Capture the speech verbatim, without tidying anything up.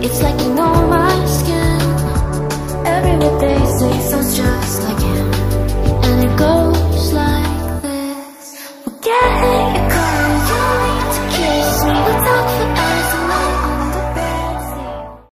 It's like you know.